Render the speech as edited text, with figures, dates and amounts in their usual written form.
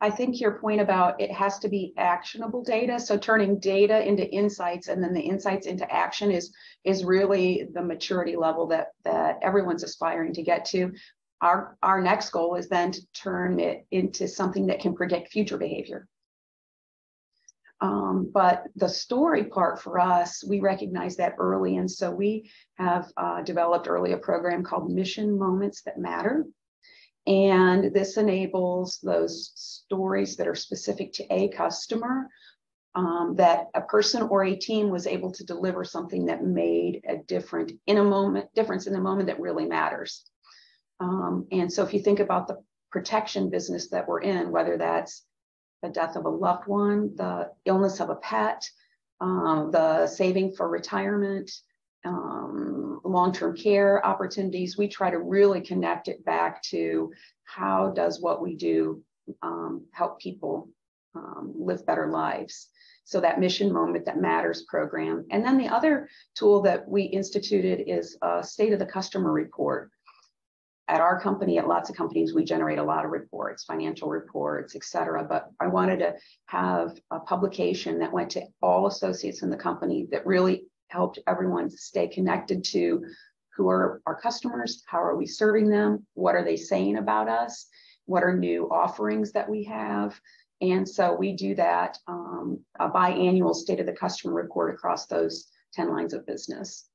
I think your point about it has to be actionable data. So turning data into insights and then the insights into action is really the maturity level that everyone's aspiring to get to. Our next goal is then to turn it into something that can predict future behavior. But the story part for us, we recognize that early. And so we have developed early a program called Mission Moments That Matter. And this enables those stories that are specific to a customer, that a person or a team was able to deliver something that made a difference in the moment that really matters. And so if you think about the protection business that we're in, whether that's the death of a loved one, the illness of a pet, the saving for retirement, long-term care opportunities, we try to really connect it back to how does what we do help people live better lives. So that Mission Moment That Matters program. And then the other tool that we instituted is a State of the Customer report. At our company, at lots of companies, we generate a lot of reports, financial reports, et cetera. But I wanted to have a publication that went to all associates in the company that really helped everyone stay connected to who are our customers, how are we serving them, what are they saying about us, what are new offerings that we have. And so we do that a biannual State of the Customer report across those 10 lines of business.